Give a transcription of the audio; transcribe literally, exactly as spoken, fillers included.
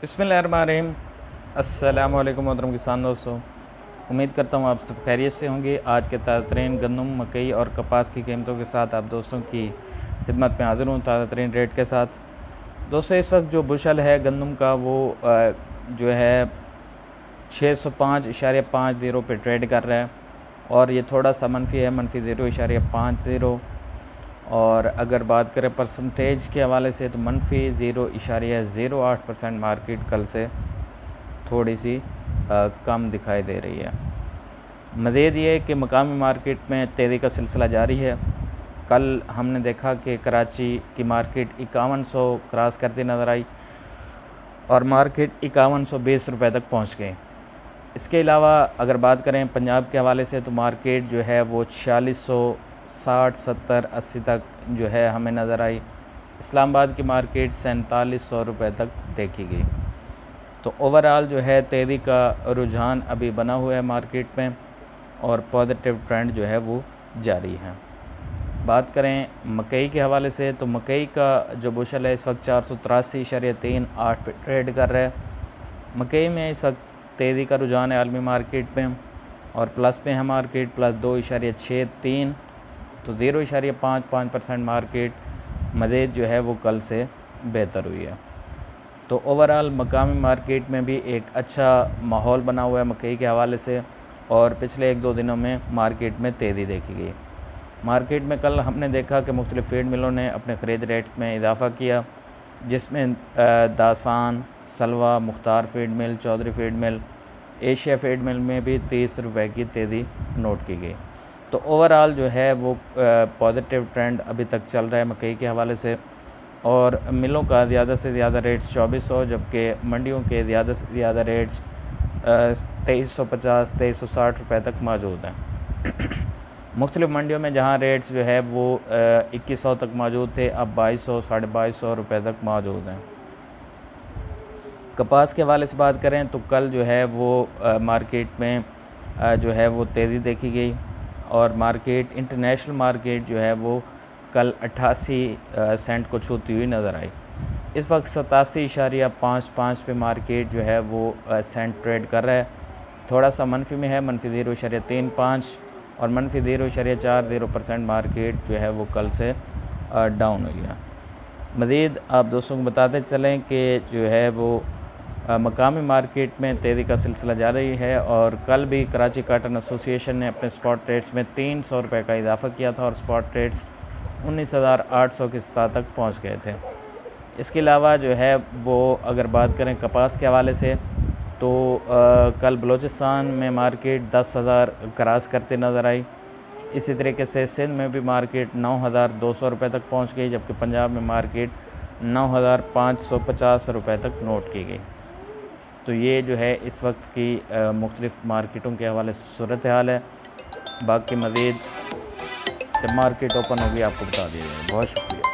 बिस्मिल्लाहिर्रहमानिर्रहीम। अस्सलामुअलैकुम मोहतरम किसान दोस्तों, उम्मीद करता हूँ आप सब खैरियत से होंगे। आज के ताज़ा तरीन गंदम, मकई और कपास की कीमतों के साथ आप दोस्तों की खिदमत में हाजिर हूँ ताज़ा तरीन रेट के साथ। दोस्तों इस वक्त जो बुशल है गंदम का वो आ, जो है छः सौ पाँच इशारे पाँच जीरो पर ट्रेड कर रहा है और ये थोड़ा सा मनफी है, मनफी ज़ीरो इशारे पाँच ज़ीरो। और अगर बात करें परसेंटेज के हवाले से तो मनफी ज़ीरो इशारिया ज़ीरो आठ परसेंट मार्केट कल से थोड़ी सी आ, कम दिखाई दे रही है। मज़ीद ये कि मकामी मार्केट में तेज़ी का सिलसिला जारी है। कल हमने देखा कि कराची की मार्केट इक्यावन सौ क्रॉस करती नज़र आई और मार्केट इक्यावन सौ बीस रुपये तक पहुँच गई। इसके अलावा अगर बात करें पंजाब के हवाले से तो मार्केट जो है वो छियालीस सौ साठ सत्तर अस्सी तक जो है हमें नज़र आई। इस्लामाबाद की मार्केट सैंतालीस सौ रुपये तक देखी गई। तो ओवरऑल जो है तेज़ी का रुझान अभी बना हुआ है मार्केट में और पॉजिटिव ट्रेंड जो है वो जारी है। बात करें मकई के हवाले से तो मकई का जो बुशल है इस वक्त चार सौ तिरासी इशारे तीन आठ पे ट्रेड कर रहा है। मकई में इस वक्त तेज़ी का रुझान है आलमी मार्केट में और प्लस पे है मार्केट प्लस दो इशारे छः तीन, तो जीरो इशारे पाँच पाँच परसेंट मार्केट मज़ीद जो है वो कल से बेहतर हुई है। तो ओवरऑल मकामी मार्केट में भी एक अच्छा माहौल बना हुआ है मकई के हवाले से और पिछले एक दो दिनों में मार्केट में तेज़ी देखी गई। मार्केट में कल हमने देखा कि मुख्तलिफ़ फीड मिलों ने अपने ख़रीद रेट्स में इजाफ़ा किया, जिसमें दासान, सलवा, Mukhtar feed mill, Chaudhary feed mill, Asia feed mill में भी तीस रुपये की तेज़ी नोट की गई। तो ओवरऑल जो है वो पॉजिटिव ट्रेंड अभी तक चल रहा है मकई के हवाले से और मिलों का ज़्यादा से ज़्यादा रेट्स चौबीस सौ जबकि मंडियों के ज़्यादा से ज़्यादा रेट्स तेईस सौ पचास तेईस सौ साठ रुपये तक मौजूद हैं। मुख्तलिफ़ मंडियों में जहाँ रेट्स जो है वो इक्कीस सौ तक मौजूद थे, अब बाईस सौ साढ़े बाईस सौ रुपये तक मौजूद हैं। कपास के हवाले से बात करें तो कल जो है वो आ, मार्केट में आ, जो है वो तेज़ी देखी गई और मार्केट इंटरनेशनल मार्केट जो है वो कल अट्ठासी सेंट को छूती हुई नज़र आई। इस वक्त सतासी इशारिया पाँच पाँच पे मार्केट जो है वो आ, सेंट ट्रेड कर रहा है। थोड़ा सा मनफी में है, मनफी ज़ीरो इशारिया तीन पाँच और मनफी ज़ीरो इशारिया चार ज़ीरो परसेंट मार्केट जो है वो कल से आ, डाउन हो गया। मज़ीद आप दोस्तों को बताते चलें कि जो है वो आ, मकामी मार्केट में तेज़ी का सिलसिला जारी है और कल भी कराची काटन एसोसिएशन ने अपने स्पॉट रेट्स में तीन सौ रुपये का इजाफ़ा किया था और स्पॉट रेट्स उन्नीस हज़ार आठ सौ की सतह तक पहुँच गए थे। इसके अलावा जो है वो अगर बात करें कपास के हवाले से तो आ, कल बलूचिस्तान में मार्केट दस हज़ार क्रॉस करते नज़र आई। इसी तरीके से सिंध में भी मार्केट नौ हज़ार दो सौ रुपये तक पहुँच गई जबकि पंजाब में मार्केट नौ हज़ार पाँच सौ पचास रुपये तक नोट की गई। तो ये जो है इस वक्त की मुख्तलिफ़ मार्केटों के हवाले से सूरत हाल है। बाकी मज़ीद जब मार्केट ओपन होगी आपको बता दिया जाएगा। बहुत शुक्रिया।